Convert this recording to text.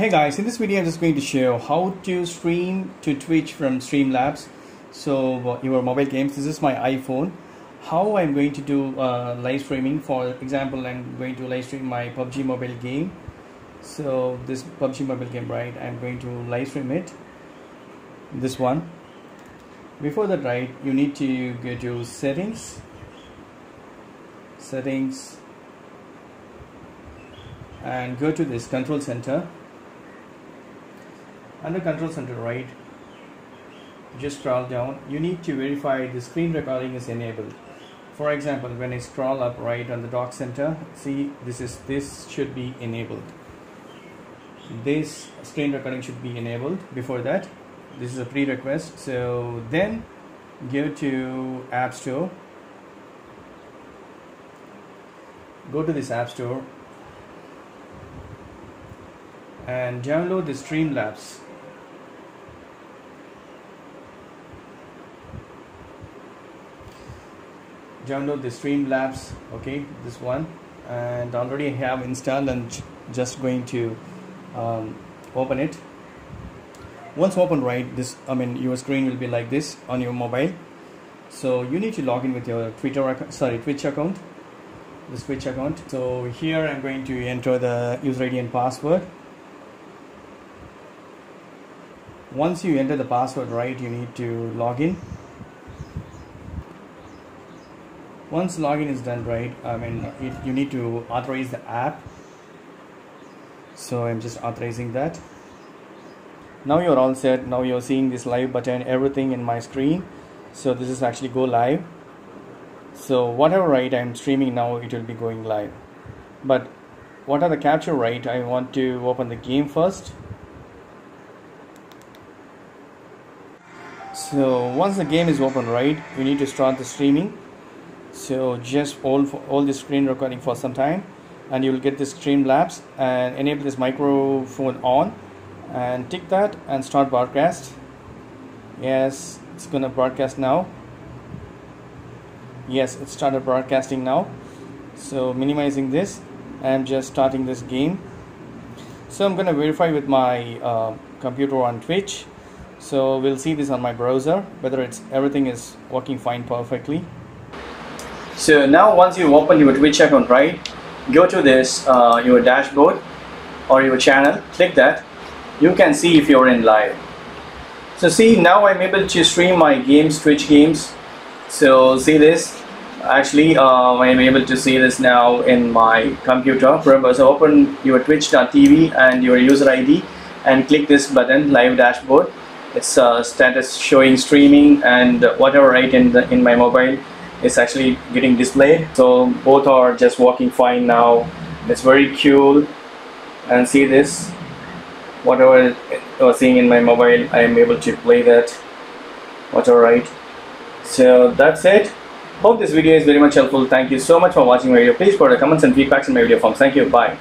Hey guys, in this video I'm just going to show how to stream to Twitch from Streamlabs. So your mobile games, this is my iPhone. How I'm going to do live streaming. For example, I'm going to live stream my PUBG mobile game. So this PUBG mobile game, right, I'm going to live stream it. This one. Before that, right, you need to go to settings and go to this control center. Under control center, right, just scroll down. You need to verify the screen recording is enabled. For example, when I scroll up, right, on the dock center, see, this should be enabled. This screen recording should be enabled. Before that, this is a prerequisite. So then go to App Store, go to this App Store and download the Streamlabs. Okay, this one, and already I have installed and just going to open it. Once open, right, your screen will be like this on your mobile. So you need to log in with your Twitch account. So here I'm going to enter the user ID and password. Once you enter the password, right, you need to log in. Once login is done, right, you need to authorize the app. So I'm just authorizing that. Now you're all set. Now you're seeing this live button, everything in my screen. So this is actually go live. So whatever, right, I'm streaming now, it will be going live. But what are the capture, right? I want to open the game first. So once the game is open, right, you need to start the streaming. So just hold the screen recording for some time, and you will get this Streamlabs, and enable this microphone on, and tick that and start broadcast. Yes, it's gonna broadcast now. Yes, it started broadcasting now. So minimizing this, I'm just starting this game. So I'm gonna verify with my computer on Twitch. So we'll see this on my browser whether everything is working fine perfectly. So now once you open your Twitch account, right, go to this your dashboard or your channel, click that. You can see if you're in live. So see, now I'm able to stream my games, Twitch games. So see this, actually I'm able to see this now in my computer. Remember, so open your twitch.tv and your user ID and click this button, live dashboard. It's status showing streaming, and whatever, right, in my mobile is actually getting displayed. So both are just working fine now. It's very cool. And see this, whatever I was seeing in my mobile, I am able to play that. Whatever, right. So that's it. Hope this video is very much helpful. Thank you so much for watching my video. Please put your comments and feedbacks in my video form. Thank you. Bye.